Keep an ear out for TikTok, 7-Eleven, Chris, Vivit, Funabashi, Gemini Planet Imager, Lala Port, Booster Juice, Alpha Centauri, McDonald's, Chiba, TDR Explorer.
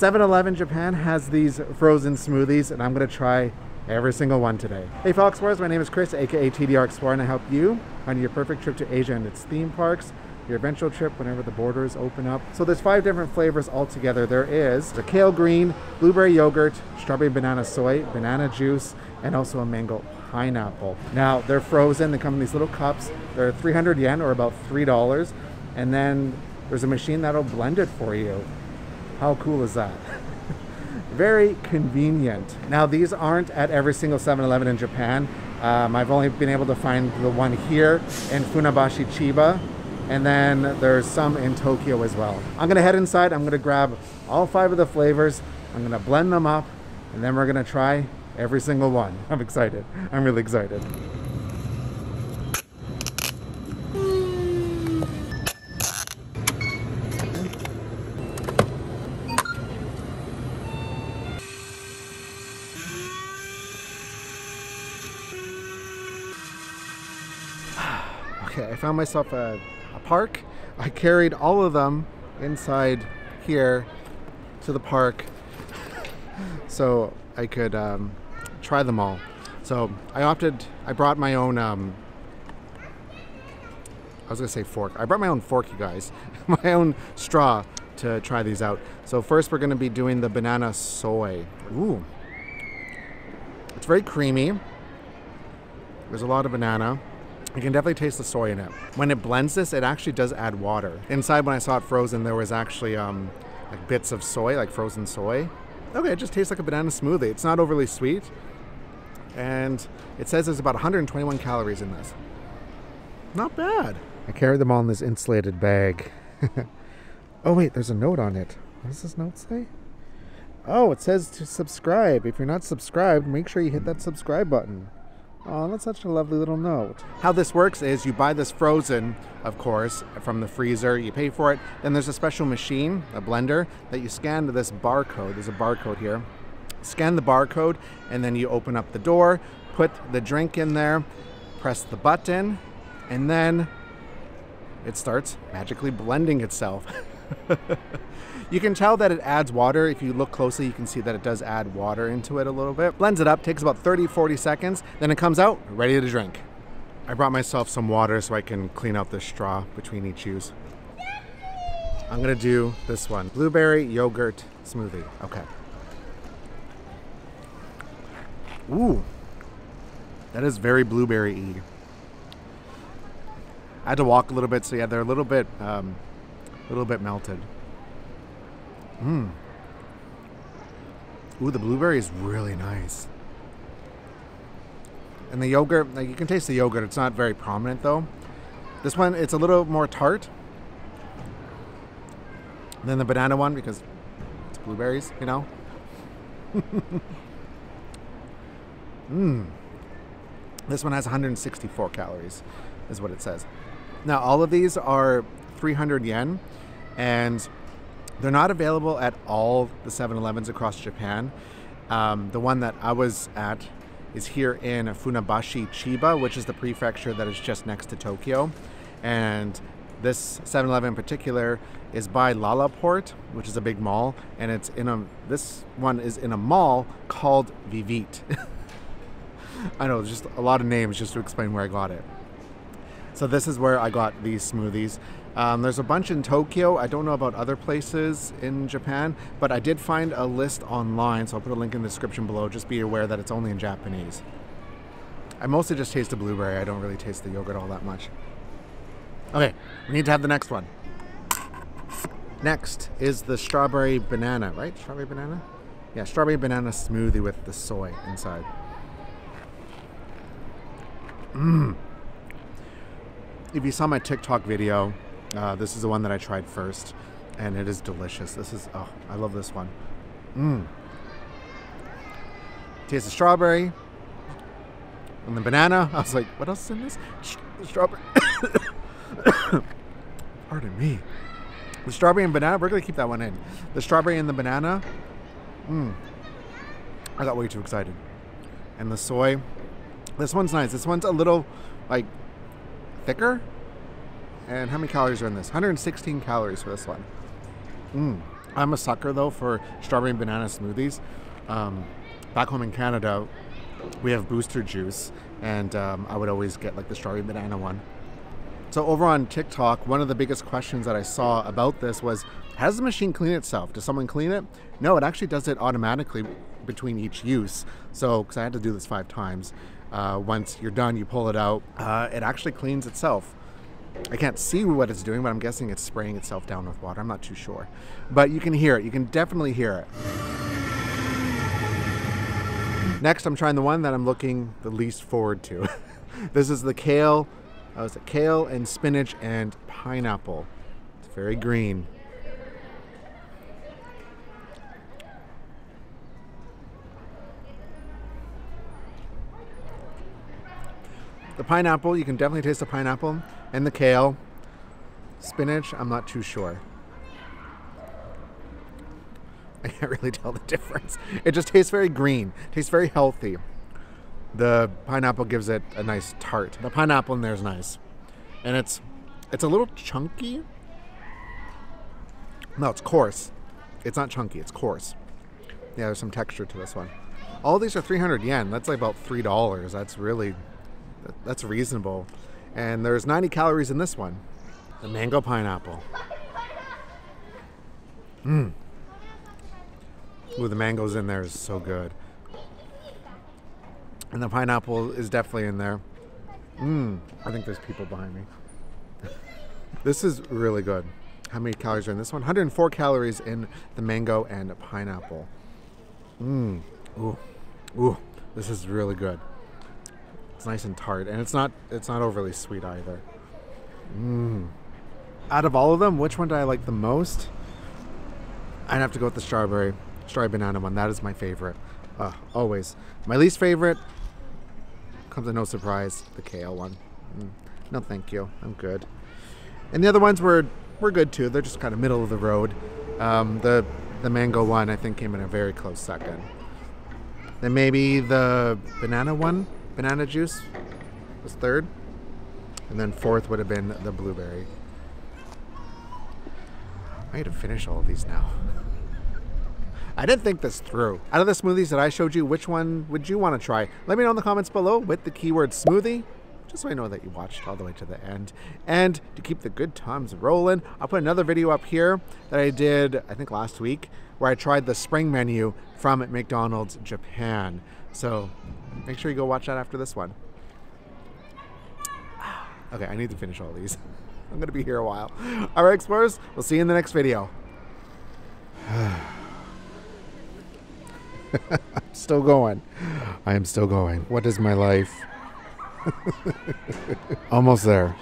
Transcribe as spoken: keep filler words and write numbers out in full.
seven eleven Japan has these frozen smoothies, and I'm gonna try every single one today. Hey fellow explorers, my name is Chris, aka T D R Explorer, and I help you on your perfect trip to Asia and its theme parks, your eventual trip whenever the borders open up. So there's five different flavors altogether. There is the kale green, blueberry yogurt, strawberry banana soy, banana juice, and also a mango pineapple. Now they're frozen, they come in these little cups. They're three hundred yen or about three dollars. And then there's a machine that'll blend it for you. How cool is that? Very convenient. Now these aren't at every single seven eleven in Japan. Um, I've only been able to find the one here in Funabashi, Chiba. And then there's some in Tokyo as well. I'm gonna head inside, I'm gonna grab all five of the flavors, I'm gonna blend them up, and then we're gonna try every single one. I'm excited, I'm really excited. Okay, I found myself a park. I carried all of them inside here to the park so I could um, try them all. So I opted, I brought my own, um, I was gonna say fork. I brought my own fork, you guys, my own straw to try these out. So first we're gonna be doing the banana soy. Ooh, it's very creamy. There's a lot of banana. You can definitely taste the soy in it. When it blends this, it actually does add water. Inside, when I saw it frozen, there was actually um, like bits of soy, like frozen soy. Okay, it just tastes like a banana smoothie. It's not overly sweet. And it says there's about one hundred twenty-one calories in this. Not bad. I carried them all in this insulated bag. Oh wait, there's a note on it. What does this note say? Oh, it says to subscribe. If you're not subscribed, make sure you hit that subscribe button. Oh, that's such a lovely little note. How this works is you buy this frozen, of course, from the freezer, you pay for it, then there's a special machine, a blender, that you scan to this barcode. There's a barcode here. Scan the barcode, and then you open up the door, put the drink in there, press the button, and then it starts magically blending itself. You can tell that it adds water. If you look closely, you can see that it does add water into it a little bit. Blends it up, takes about thirty, forty seconds, then it comes out, ready to drink. I brought myself some water so I can clean out the straw between each use. I'm gonna do this one. Blueberry yogurt smoothie, okay. Ooh, that is very blueberry-y. I had to walk a little bit, so yeah, they're a little bit, um, a little bit melted. Mmm. Ooh, the blueberry is really nice. And the yogurt, like you can taste the yogurt. It's not very prominent though. This one, it's a little more tart than the banana one because it's blueberries, you know? Mmm. This one has one hundred sixty-four calories, is what it says. Now, all of these are three hundred yen and they're not available at all the seven elevens across Japan. Um, the one that I was at is here in Funabashi, Chiba, which is the prefecture that is just next to Tokyo. And this seven eleven in particular is by Lala Port, which is a big mall. And it's in a, this one is in a mall called Vivit. I know, just a lot of names just to explain where I got it. So this is where I got these smoothies. Um, there's a bunch in Tokyo. I don't know about other places in Japan, but I did find a list online, so I'll put a link in the description below. Just be aware that it's only in Japanese. I mostly just taste the blueberry. I don't really taste the yogurt all that much. Okay, we need to have the next one. Next is the strawberry banana, right? Strawberry banana? Yeah, strawberry banana smoothie with the soy inside. Mmm. If you saw my TikTok video, uh, this is the one that I tried first, and it is delicious. This is, oh, I love this one. Mmm. Tastes of strawberry and the banana. I was like, what else is in this? The strawberry. Pardon me. The strawberry and banana, we're gonna keep that one in. The strawberry and the banana. Mmm. I got way too excited. And the soy. This one's nice. This one's a little, like, thicker. And how many calories are in this? one hundred sixteen calories for this one. Mmm. I'm a sucker though for strawberry and banana smoothies. Um, back home in Canada, we have Booster Juice, and um, I would always get like the strawberry banana one. So over on TikTok, one of the biggest questions that I saw about this was, how does the machine clean itself? Does someone clean it? No, it actually does it automatically between each use. So, because I had to do this five times, uh, once you're done, you pull it out. Uh, it actually cleans itself. I can't see what it's doing, but I'm guessing it's spraying itself down with water. I'm not too sure. But you can hear it. You can definitely hear it. Next, I'm trying the one that I'm looking the least forward to. This is the kale. Oh, it's a kale and spinach and pineapple. It's very green. The pineapple, you can definitely taste the pineapple and the kale. Spinach, I'm not too sure. I can't really tell the difference. It just tastes very green, tastes very healthy. The pineapple gives it a nice tart. The pineapple in there is nice. And it's it's a little chunky. No, it's coarse. It's not chunky, it's coarse. Yeah, there's some texture to this one. All these are three hundred yen. That's like about three dollars. That's really... that's reasonable. And there's ninety calories in this one. The mango pineapple. Mmm. Ooh, the mangoes in there is so good. And the pineapple is definitely in there. Mmm. I think there's people behind me. This is really good. How many calories are in this one? one hundred four calories in the mango and pineapple. Mmm. Ooh. Ooh. This is really good. It's nice and tart, and it's not it's not overly sweet either. Mmm. Out of all of them, which one do I like the most? I'd have to go with the strawberry, strawberry banana one. That is my favorite. Uh, always. My least favorite, comes as no surprise, the kale one. Mm. No thank you, I'm good. And the other ones were, were good too. They're just kind of middle of the road. Um, the, the mango one I think came in a very close second. Then maybe the banana one, banana juice was third. And then fourth would have been the blueberry. I need to finish all of these now. I didn't think this through. Out of the smoothies that I showed you, which one would you want to try? Let me know in the comments below with the keyword smoothie, just so I know that you watched all the way to the end. And to keep the good times rolling, I'll put another video up here that I did, I think last week, where I tried the spring menu from McDonald's Japan. So make sure you go watch that after this one. Okay, I need to finish all these. I'm gonna be here a while. All right, Explorers, we'll see you in the next video. I'm still going. I am still going. What is my life? Almost there.